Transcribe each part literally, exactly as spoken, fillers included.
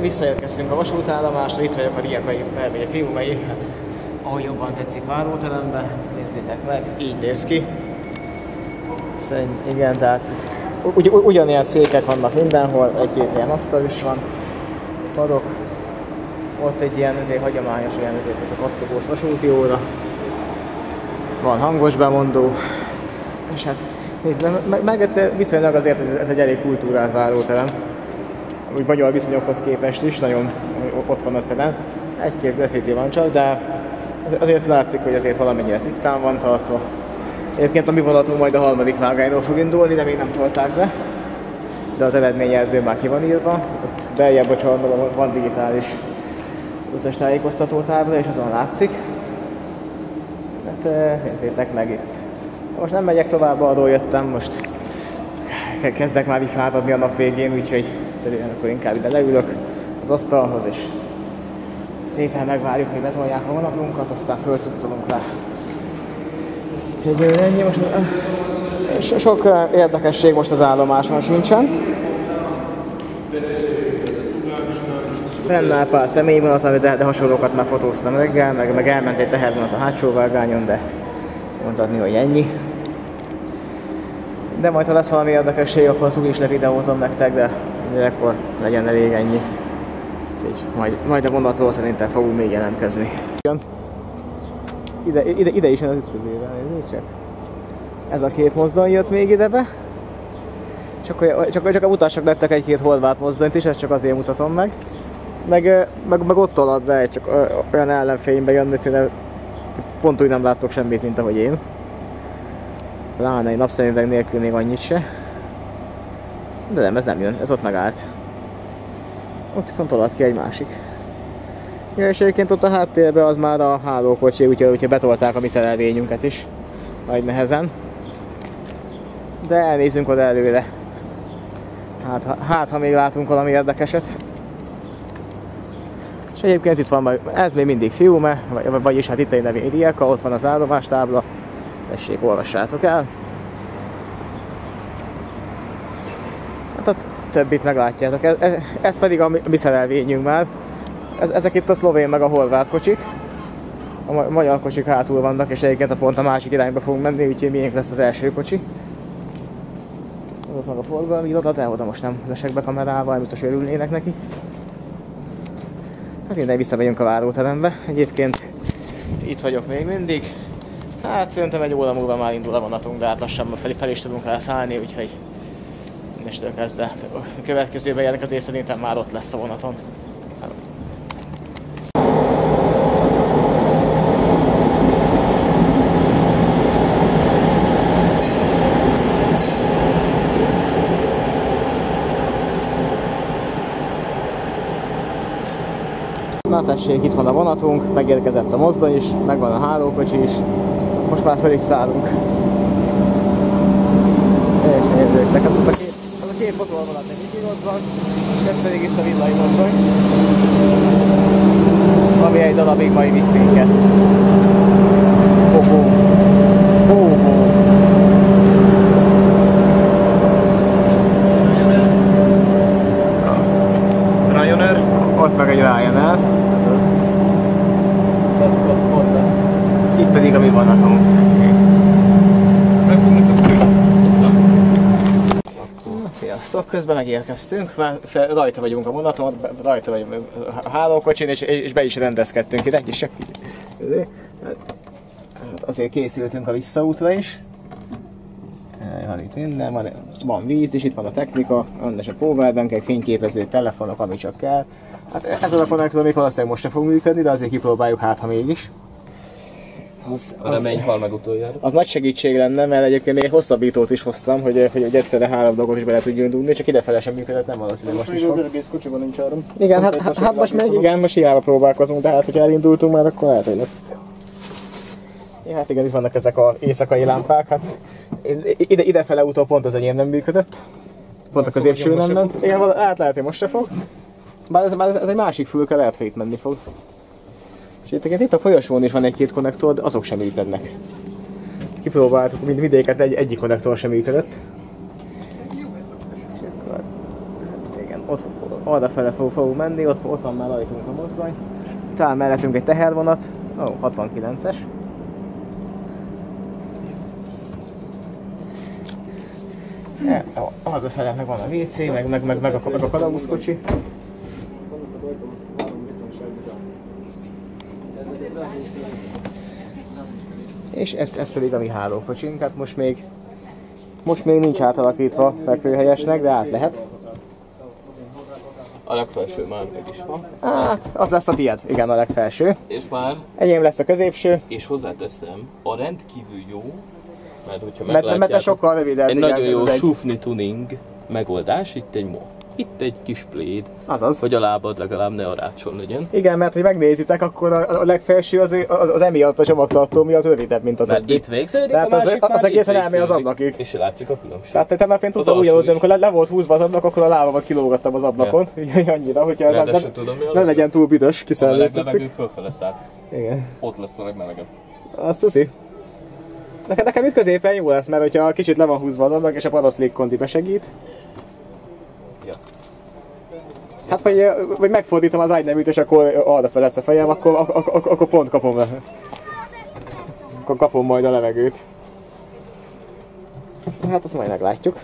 Visszaérkeztünk a vasútállomásra, itt vagyok a rijekai, vagy a fiumei, hát ahogy jobban tetszik váróterembe, nézzétek meg, így néz ki. Szerint, igen, tehát ugy, ugyanilyen székek vannak mindenhol, egy-két ilyen asztal is van, padok, ott egy ilyen azért hagyományos, olyan azért az a kattogós vasúti óra, van hangos bemondó, és hát nézd, meg, meg viszonylag azért ez, ez egy elég kultúrált váróterem. Úgy magyar viszonyokhoz képest is, nagyon ott van a szeren. Egy-két graffiti van csak, de azért látszik, hogy azért valamennyire tisztán van tartva. Egyébként a mi vonatunk majd a harmadik vágányról fog indulni, de még nem tolták be. De az eredményjelző már ki van írva. Ott beljebb a csarnokban van digitális utastájékoztató tábla, és azon látszik. Hát nézzétek meg itt. Most nem megyek tovább, arról jöttem, most kezdek már így fáradni a nap végén, úgyhogy egyszerűen akkor inkább ide leülök az asztalhoz, és szépen megvárjuk, hogy betolják a vonatunkat, aztán fölcuccolunk rá. Úgyhogy ennyi, most so sok érdekesség most az állomáson sincsen. Benne pár személyvonat, de, de hasonlókat már fotóztam reggel, meg, meg elment egy tehervonat a hátsó vágányon, de mondhatni, hogy ennyi. De majd, ha lesz valami érdekesség, akkor azt úgyis levideózom nektek, de akkor legyen elég ennyi. Úgyhogy majd, majd a vonatról szerintem fogunk még jelentkezni. Ide, ide, ide is jön az ütközőben, nézzétek. Ez a két mozdony jött még idebe. Csak, csak, csak mutassak nektek egy-két horvát mozdonyt is, ezt csak azért mutatom meg. Meg, meg, meg ott alatt be, csak olyan ellenfénybe jönni, szinte pont úgy nem láttok semmit, mint ahogy én. Lána egy napszemüveg nélkül még annyit se. De nem, ez nem jön, ez ott megállt. Ott viszont alatt ki egy másik. Ja, és egyébként ott a háttérben az már a hálókocsi, úgyhogy, úgyhogy betolták a mi szerelvényünket is. Nagy nehezen. De elnézünk oda előre. Hát ha, hát, ha még látunk valami érdekeset. És egyébként itt van, ez még mindig Fiume, vagy, vagyis hát itt egy nevén Rijeka, ott van az állomástábla. Tessék, olvassátok el. Hát a többit meglátjátok. Ez, ez, ez pedig a mi, mi szerelvényünk már. Ez, ezek itt a szlovén meg a horvát kocsik. A magyar kocsik hátul vannak, és egyébként a pont a másik irányba fogunk menni, úgyhogy miénk lesz az első kocsi. Ott meg a forgalmi iroda, de oda most nem lesek be kamerával, biztos örülnének neki. Hát minden, visszamegyünk a váróterembe. Egyébként itt vagyok még mindig. Hát szerintem egy óra múlva már indul a vonatunk, de hát lassan fel, fel is tudunk rá szállni, úgyhogy innestől kezdve a következő bejelentkezés szerintem már ott lesz a vonaton. Na tessék, itt van a vonatunk, megérkezett a mozdony is, megvan a hálókocsi is. Most már föl is szállunk. És nézzük, tehát az a két, két motorvonat egy itt van, és ez pedig itt a villai mozdony, ami egy darabig majd visz minket. Ho-ho. Ho-ho. Ryanair? Ott meg egy Ryanair. Itt pedig a mi vonatunk. Sziasztok, közben megérkeztünk, már rajta vagyunk a vonaton, rajta vagyunk a hálókocsin, és, és be is rendezkedtünk ide. És azért készültünk a visszaútra is. Van itt minden, van, van víz, és itt van a technika, rendes a powerbank, egy fényképező, telefonok, ami csak kell. Hát ezzel a konnektor még valószínűleg most sem fog működni, de azért kipróbáljuk, hát ha mégis. Az, az, az nagy segítség lenne, mert egyébként még hosszabbítót is hoztam, hogy, hogy egyszerre három dolgot is bele tudjunk dugni, csak idefele sem működött, nem valószínűleg most, most is fog. Az egész kocsiban nincs áram. Igen, hát, hát, hát most meg igen, most hiába próbálkozunk, de hát hogyha elindultunk már, akkor lehet, hogy lesz. Ja, hát igen, itt vannak ezek az éjszakai lámpák, hát ide, idefele utól pont az enyém nem működött. Pont a középső nem ment. Igen, hát lehet, hogy most se fog. Bár ez, bár ez egy másik fülke, lehet, hogy itt menni fog. És egyébként itt a folyosón is van egy-két konnektor, de azok sem működnek. Kipróbáltuk mind vidéket, egy, egyik konnektor sem működött. Hát igen, ott van. arrafele fogunk menni, ott, ott van már rajtunk a mozgony. Talán mellettünk egy tehervonat, ó, hatvankilences. Ja, arrafele meg van a vé cé, meg, meg, meg, meg a, meg a kalauzkocsi. És ez, ez pedig a mi hálókocsink, hát most még, most még nincs átalakítva fekvőhelyesnek, de át lehet. A legfelső már meg is van. Hát, az lesz a tiéd, igen, a legfelső. És már? Enyém lesz a középső. És hozzáteszem, a rendkívül jó, mert hogyha meglátjátok, mert te sokkal rövidebb. Egy nagyon jó sufni tuning megoldás, itt egy mo. Itt egy kis pléd, azaz, hogy a lábad legalább ne a rácson legyen. Igen, mert hogy megnézitek, akkor a legfelső az, az, az emiatt a csomagtartó miatt rövidebb, mint a többi. Mert itt végződik, tehát a másik az, az egészen elmély az ablakig. És látszik a különbség. Tehát te már én tudtam úgy aludni, amikor le, le volt húzva az ablak, akkor a lábamat kilógattam az ablakon. Ja. Annyira, hogy ne, ne, tudom, ne legyen túl büdös, kiszellőztettük. A meglevegő fölfele száll. Igen. Ott lesz a legmelegebb. Azt tudni. Nekem, nekem itt középen jó lesz, mert hogyha kicsit le van húzva az ablak, és a parasztlékkonti besegít. Hát, vagy, vagy megfordítom az ágyneműt, és akkor arra fel lesz a fejem, akkor, ak ak akkor pont kapom le. Akkor kapom majd a levegőt. Hát azt majd meglátjuk.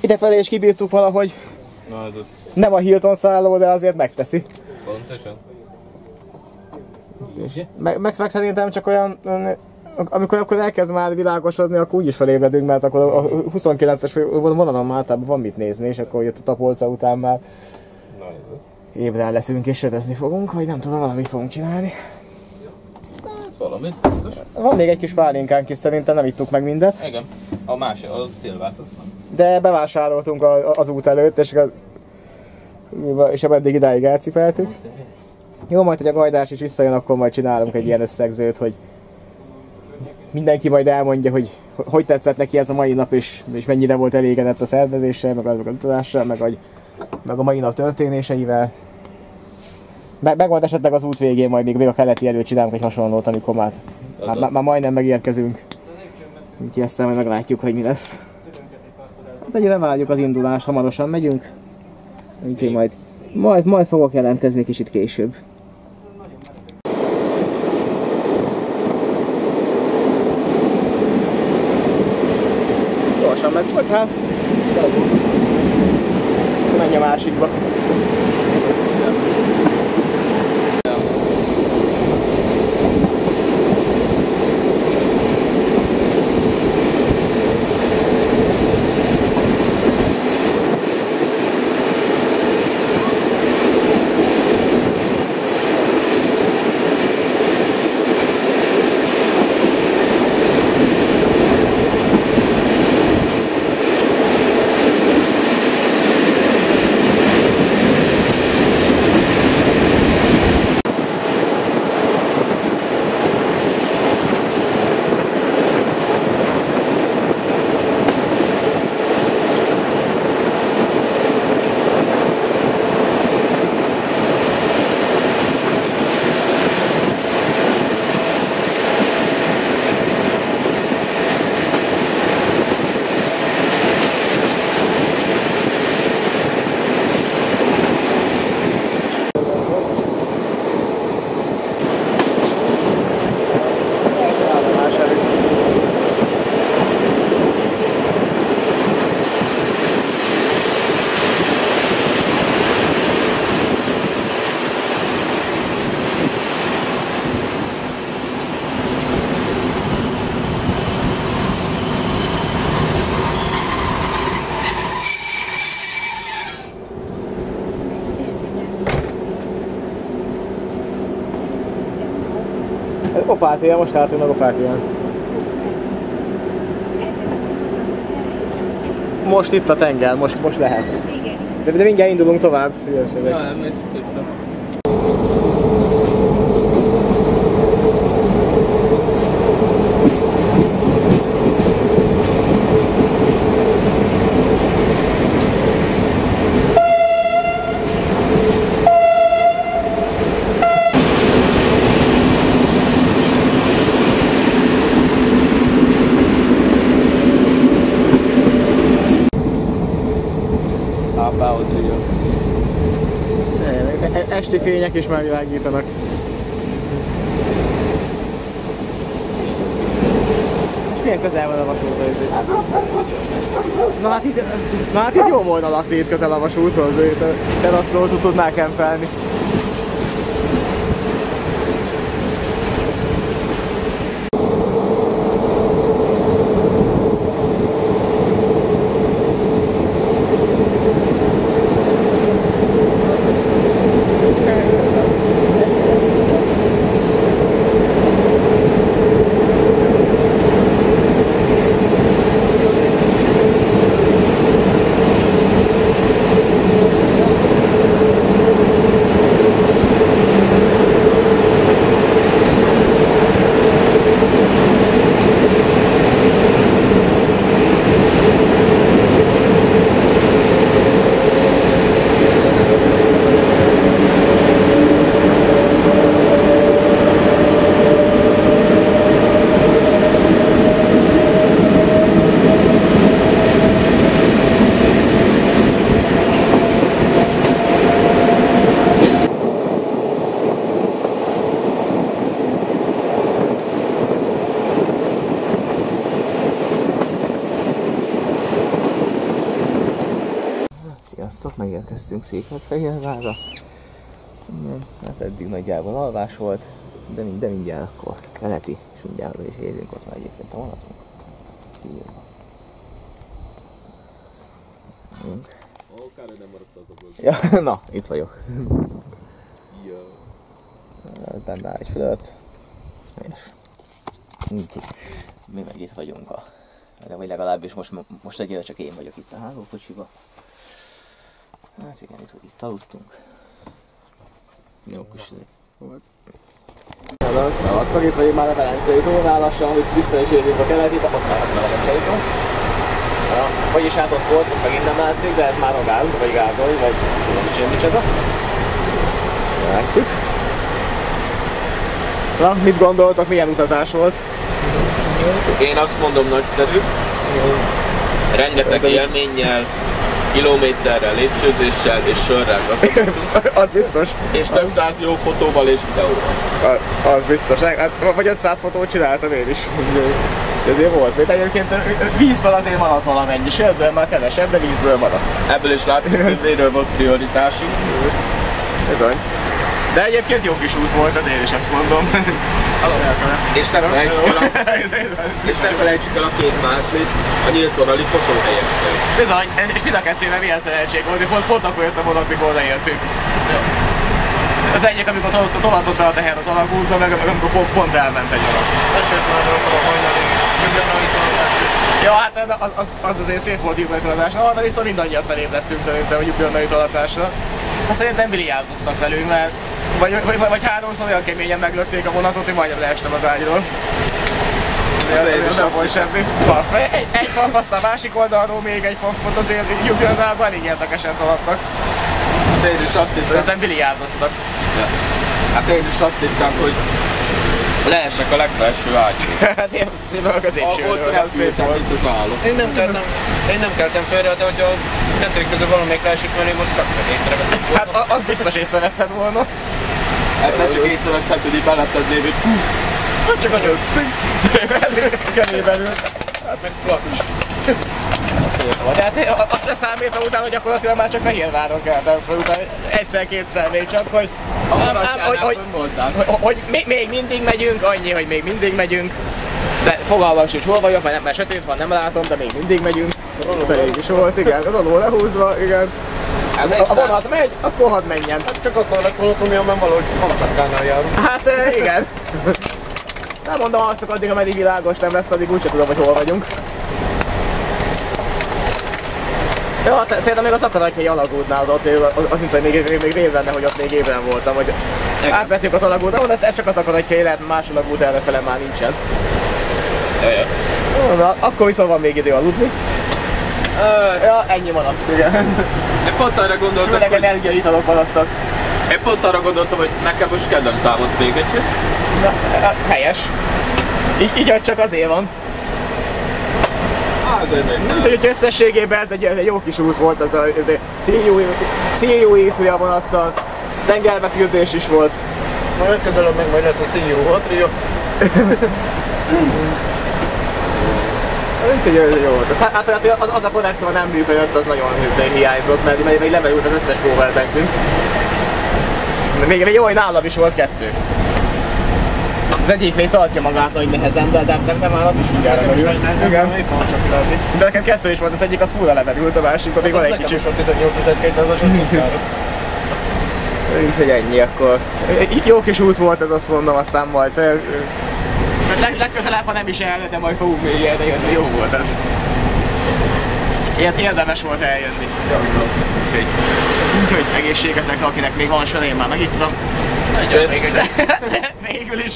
Idefelé is kibírtuk valahogy. Na, ez az. Nem a Hilton szálló, de azért megteszi. Pontosan. Meg, meg, meg szerintem csak olyan... Amikor akkor elkezd már világosodni, akkor úgyis felébredünk, mert akkor a huszonkilences vonalon már általában van mit nézni, és akkor jött a Tapolca után már ébren leszünk és sötezni fogunk, vagy nem tudom, valamit fogunk csinálni. Hát valamit, biztos. Van még egy kis pálinkánk is, szerintem nem ittuk meg mindet. Igen, a másik, az szilvát. De bevásároltunk a, az út előtt, és, a, és a eddig idáig elcipeltük. Jó, majd, hogy a gajdás is visszajön, akkor majd csinálunk egy ilyen összegzőt, hogy mindenki majd elmondja, hogy hogy tetszett neki ez a mai nap, és, és mennyire volt elégedett a szervezéssel, meg a utazással, meg, meg a mai nap történéseivel. Meg, meg majd esetleg az út végén, majd még, még a keleti előtt csinálunk egy hasonlót, amikor már, már, már, már majdnem megérkezünk. Úgyhogy aztán majd meglátjuk, hogy mi lesz. Hát egyre várjuk az indulást, hamarosan megyünk. Úgyhogy majd, majd, majd fogok jelentkezni kicsit később. Meg volt, hát menj a másikba. Opátia, most álltunk meg Opátián. Most itt a tenger, most, most lehet. De, de mindjárt indulunk tovább. About to you. esti fények is megvilágítanak. És milyen közel van a vasúthoz? Na hát itt, na hát itt jó volna lakni itt közel a vasúthoz, te azt róla tudnál kempelni. Megérkeztünk Székesfehérvárra. Hát eddig nagyjából alvás volt, de, mind, de mindjárt akkor keleti, és mindjárt is érünk, ott már egyébként a vonatunk. Ja, na, itt vagyok. Benne áll egy fölött, és mi meg itt vagyunk, a, de vagy legalábbis most, most egyébként csak én vagyok itt a hálókocsiba. Hát igen, itt, itt aludtunk. Jó kis idő volt. Szevasztok, itt vagyunk már a Velencei tónál, lassan vissza is érjünk a keleti, ott már a Velencei tó. Vagyis hát ott volt, most megint nem látszik, de ez már a gál, vagy gálgolj, vagy tudom is én micsoda. Látjuk. Na, mit gondoltak, milyen utazás volt? Én azt mondom, nagyszerű. Rengeteg élménnyel, kilométerrel, lépcsőzéssel és sörrel gazdagodtunk. Az biztos. És több száz jó fotóval és videóval. Az, az biztos. Hát, vagy ötszáz fotót csináltam én is. Ezért volt. Mert egyébként vízből azért maradt valamennyi. Sőből már kevesebb, de vízből maradt. Ebből is látszik, hogy miről volt prioritásunk. Bizony. De egyébként jó kis út volt, azért is ezt mondom. És ne felejtsük el a, és ne felejtsük el a két mászlit a nyílt vonali fotóhelyektől. Bizony, és mind a kettőben milyen szerencség volt, hogy pont, pont akkor jöttem oda, amikor odaértünk. Az egyik, amikor tolatott be a teher az alagútba, meg, meg amikor pont, pont elment egy alak. Esett már a hajnali hűbjörnali tolvás is. Ja, hát az, az, az azért szép volt hűbjörnali tolvásra, de viszont mindannyian felébredtünk szerintem a hűbjörnali tolatásra. Hát szerintem biliárdoztak velünk, mert Vagy, vagy, vagy, vagy háromszor olyan keményen meglökték a vonatot, hogy majdnem leestem az ágyról. Nem volt semmi. Egy, egy pap, aztán a másik oldalról még egy papot, azért Jubilnálban elég érdekesen tolattak. Hát én is azt hiszem... Szerintem biliárdoztak. Ja. Hát én is azt hittem, hogy leesek a legfelső ágyról. Hát én, én meg a középsőről, az szép volt. Itt az álló. Én nem keltem, én nem keltem félre, de hogy a kettők közül valamelyik leesik, mert én most csak észrevettem volna. Hát az biztos észrevetted volna. Egyszer csak észreveszed, hogy így beletted lévő, hogy puf! Hát csak anyag, puf! Kemében ült. Hát meg plak is. Tehát azt leszámítom utána, hogy gyakorlatilag már csak Fehérváron keltem fel utána. Egyszer-kétszer még csak, hogy... Ám, ám, hogy, hogy, hogy, hogy még mindig megyünk, annyi, hogy még mindig megyünk. De fogalmam sincs, hol vagyok, mert, mert sötét van, nem látom, de még mindig megyünk. Szerint is volt, igen, alól lehúzva, igen. Ha vonat megy, akkor hadd menjen. Hát csak akkor lekolottunk, mert valahogy Kamcsatkánál járunk. Hát igen. Nem mondom azt, hogy addig, ameddig világos nem lesz, addig úgyse tudom, hogy hol vagyunk. Jó, ja, hát szerintem még az akadályi alagútnál, ott még, az mint hogy még, még rév lenne, hogy ott még ébren voltam, hogy átvettük az alagúton, de ez csak az akadályi lehet, más alagút errefele már nincsen. Jajjaj. Na, akkor viszont van még idő aludni. Öt. Ja, ennyi maradt, igen. Én pont arra gondoltam, Főleg hogy... energiaitalok maradtak. Én pont arra gondoltam, hogy nekem most kedvem támadt még egyhez. Na, helyes. Így, így csak azért van. Á, azért nem. Nem tudjuk, összességében ez egy, egy jó kis út volt, az a szíjúi szíjúi iszúja vonattal. tengerbefürdés is volt. Na, legközelebb meg majd lesz a szíjó hatrió. Úgyhogy jó volt. Hát az, az, az a konnektor nem működött, az nagyon hiányzott, mert még, még lemerült az összes powerbankünk. Még, még jó, hogy nálam is volt kettő. Az egyik még tartja magát nagy nehezen, de, de nem már az is figyelmezik. Igen, de nekem kettő is volt, az egyik az fullra lemerült, a másik, még van egy kicsi. Úgyhogy ennyi akkor. Itt jó kis út volt, ez azt mondom, aztán majd. Leg, legközelebb, ha nem is eljön, de majd fogunk még ilyenre jönni. Jó volt ez. Ilyet érdemes volt eljönni. Úgyhogy, úgyhogy egészségetek, akinek még van sor, én már megittam. Nagyon végül is.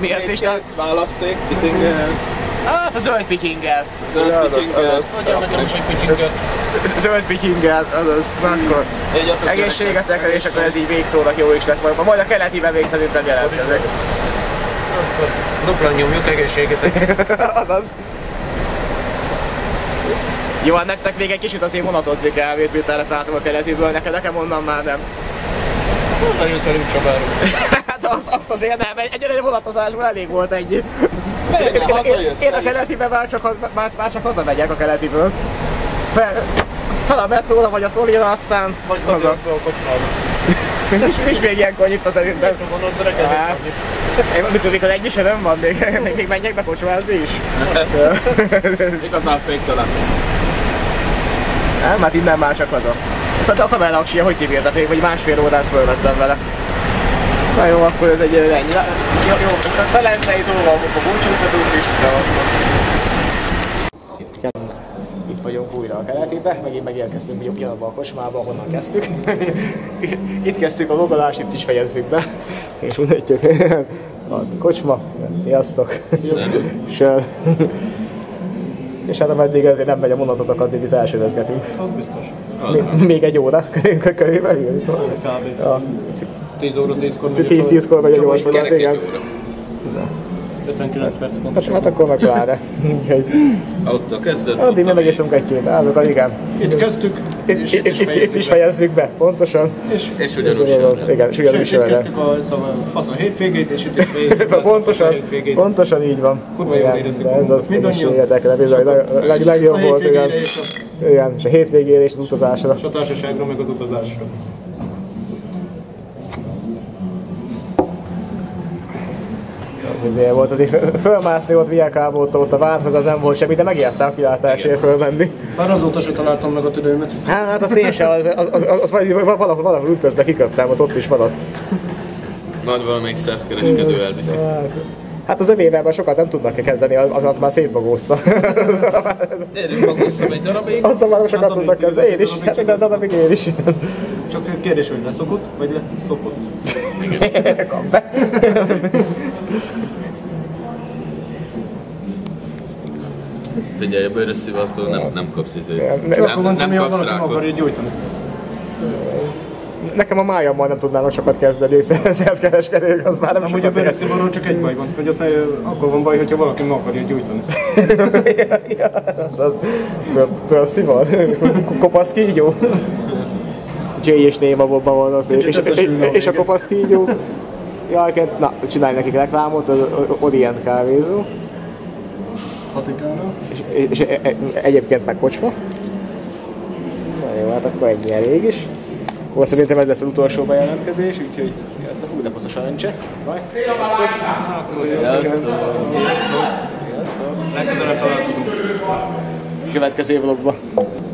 Miért is nem? Választék, pitingelt. Hát a zöld pitingelt. Zöld pitingelt. Nagyon nagyon sok pitingelt. Zöld pitingelt, azaz. Akkor egészségetek, és akkor ez így végszónak jó is lesz. Majd a keletiben vég szerintem jelentkezik. Akkor duplan nyomjuk, egészségetek. Azaz. Jó, hát nektek még egy kicsit azért vonatozni kell, amit miután leszálltam a keletiből, neked nekem onnan már nem. Nagyon szerint Csabáról. Hát azt, azt azért nem, egy, egy, egy vonatozásból elég volt ennyi. Én, én, én a keletiben már csak, már, már csak hazamegyek a keletiből. Fel, fel a metróra vagy a trollira, aztán vagy haza. Vagy a kocsinába. És még ilyenkor nyitva szerintem. Én amikor, amikor egy viselőm van, még, még, még menjek be kocsmázni is. Igazán féktelen. Nem, hát innen már csak haza. Tehát a kameraksia, hogy kibírtak még, vagy másfél órát fölvettem vele. Na jó, akkor ez egy ennyi. Jó, jó, a talencei dolga, akkor búcsúszhatunk és szevasztok. Itt vagyunk újra a keletébe, megint megérkeztünk ugyanabba a kocsmába, honnan kezdtük. Itt kezdtük a logolást, itt is fejezzük be. És mutatjuk. Kocsma, sziasztok! Sziasztok! Sör. És hát ameddig ezért nem megy a vonatotok, addig itt elsődözgetünk. Az biztos. Még, még egy óra körülbelül. Ja. tíz óra tízkor megy a tíz tízkor megy a gyors vonat, igen. ötvenkilenc perc pontosan. Hát akkor meg pláne. Ott a kezdet. Addig nem megiszunk egy-két állatot, igen. Itt kezdtük. Itt is fejezzük be, pontosan. És ugyanúgy sörre. Igen, és ugyanúgy sörre. És itt kezdtük a faszon hétvégét, és itt is fejezzük a faszon hétvégét. Pontosan így van. Kurva jól éreztük a munkat. Mindannyian. Bizony, legjobb volt, igen. Igen, és a hétvégére és az utazásra. És a társaságra, meg az utazásra. Ugye volt, hogy fölmászni ott Rijekába, ott a várhoz, az nem volt semmi, de megijedte a kilátásért fölmenni. Már azóta sem találtam meg a tüdőmet. Hát azt én sem, az, az, az, az, az valahol, valahol útközben kiköptem, az ott is maradt. Majd valamelyik szervkereskedő elviszi. Hát az övével sokat nem tudnak kezdeni, az, az már szétbagózta. Én is bagóztam egy darabig. Azzal már sokat tudnak kezdeni, én is, hát egy darabig én is. Csak kérdés, hogy leszokott, vagy leszokott? Kap be! Figyelj, a bőrös szivartól nem, nem kapsz izét. Csak akkor mondsz, hogy mi oldalatom akarja gyújtani. Nekem a májammal nem tudnának sokat kezdeni, szervkereskedők, az már nem sokat. Amúgy a bőrös szivarról csak egy baj van, hogy aztán akkor van baj, hogyha valaki meg akarja gyújtani. Azaz, bőrös szivar, kopasz ki, jó? Jay és Néma Bobban van az, és, és, és, és a kopasz kígyó. Jaj, na, csinálj nekik reklámot, az Orient Kávézó. Hatikára. És, és e, egyébként meg kocsma. Na jó, hát akkor ennyi elég is. Akkor szerintem ez lesz az utolsó bejelentkezés, úgyhogy ezt a hú, de hosszas a lencse. Sziasztok! Sziasztok! Sziasztok! Legközelebb találkozunk. Következő vlogban.